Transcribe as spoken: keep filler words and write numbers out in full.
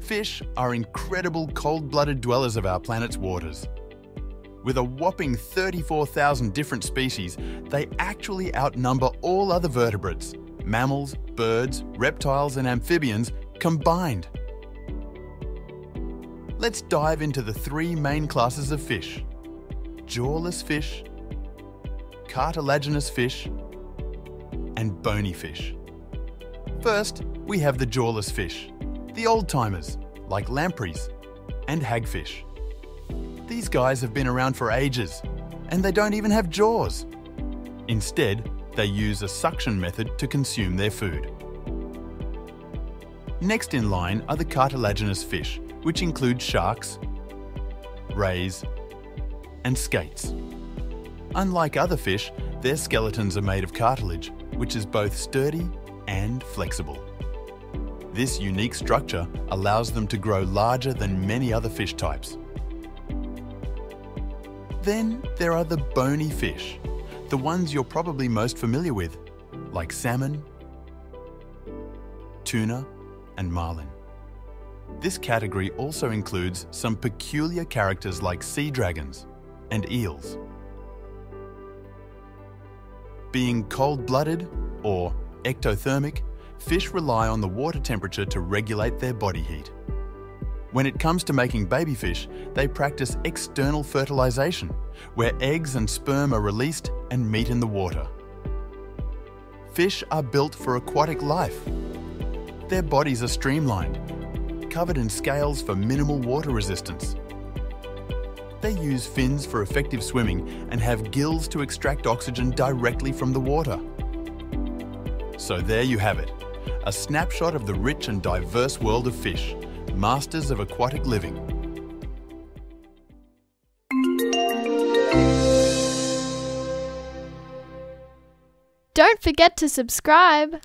Fish are incredible cold-blooded dwellers of our planet's waters. With a whopping thirty-four thousand different species, they actually outnumber all other vertebrates, mammals, birds, reptiles and amphibians combined. Let's dive into the three main classes of fish: jawless fish, cartilaginous fish, and bony fish. First, we have the jawless fish, the old-timers, like lampreys and hagfish. These guys have been around for ages, and they don't even have jaws. Instead, they use a suction method to consume their food. Next in line are the cartilaginous fish, which include sharks, rays, and skates. Unlike other fish, their skeletons are made of cartilage, which is both sturdy and flexible. This unique structure allows them to grow larger than many other fish types. Then there are the bony fish, the ones you're probably most familiar with, like salmon, tuna, and marlin. This category also includes some peculiar characters like sea dragons and eels. Being cold-blooded, or ectothermic, fish rely on the water temperature to regulate their body heat. When it comes to making baby fish, they practice external fertilization, where eggs and sperm are released and meet in the water. Fish are built for aquatic life. Their bodies are streamlined, covered in scales for minimal water resistance. They use fins for effective swimming and have gills to extract oxygen directly from the water. So there you have it, a snapshot of the rich and diverse world of fish, masters of aquatic living. Don't forget to subscribe!